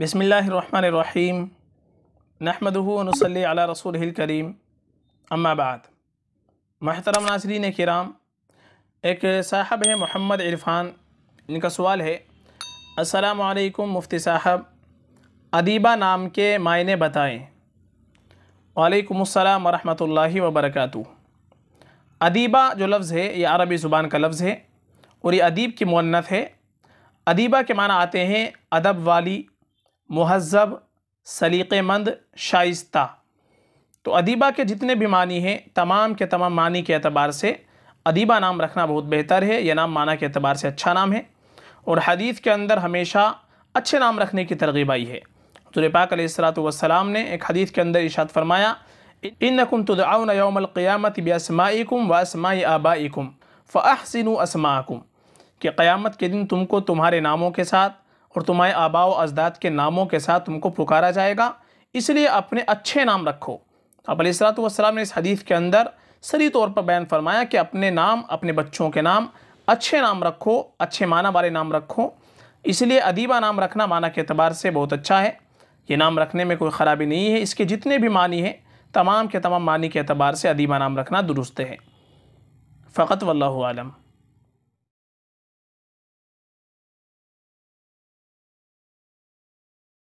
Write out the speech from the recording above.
बिस्मिल्लाहिर्रहमानिर्रहीम नहमदुहु व नुसल्ली अला रसूलिहिल करीम अम्मा बाद। महतरम नाज़रीन किराम, एक साहब है मोहम्मद इरफ़ान, इनका सवाल है अस्सलाम वालेकुम मुफ्ती साहब, अदीबा नाम के मायने बताएं। वालेकुम अस्सलाम वरहमतुल्लाहि वबरकातुहू। अदीबा जो लफ्ज़ है ये अरबी ज़ुबान का लफ्ज़ है और ये अदीब की मुअन्नत है। अदीबा के माना आते हैं अदब वाली, मुहज़्ज़ब, सलीक़ेमंद, शाइस्ता। तो अदीबा के जितने भी मानी हैं तमाम के तमाम मानी के अतबार से अदीबा नाम रखना बहुत बेहतर है। यह नाम माना के अतबार से अच्छा नाम है और हदीस के अंदर हमेशा अच्छे नाम रखने की तरगीब आई है। हज़ूर पाक अलैहिस्सलातु वस्सलाम ने एक हदीस के अंदर इरशाद फरमाया, इन्नकुम तुदऔन यौमल क़ियामति बिअस्माइकुम व अस्माइ आबाइकुम फ़अहसिनु अस्माअकुम, कि क़यामत के दिन तुमको तुम्हारे नामों के साथ और तुम्हारे आबा व अजदाद के नामों के साथ तुमको पुकारा जाएगा, इसलिए अपने अच्छे नाम रखो। आप अलैहिस्सलातु वस्सलाम ने इस हदीस के अंदर सही तौर पर बयान फरमाया कि अपने नाम, अपने बच्चों के नाम अच्छे नाम रखो, अच्छे माना वाले नाम रखो। इसलिए अदीबा नाम रखना माना के अतबार से बहुत अच्छा है। ये नाम रखने में कोई ख़राबी नहीं है। इसके जितने भी मानी हैं तमाम के तमाम मानी के अतबार से अदीबा नाम रखना दुरुस्त है। फ़कत वल्लाहु आलम।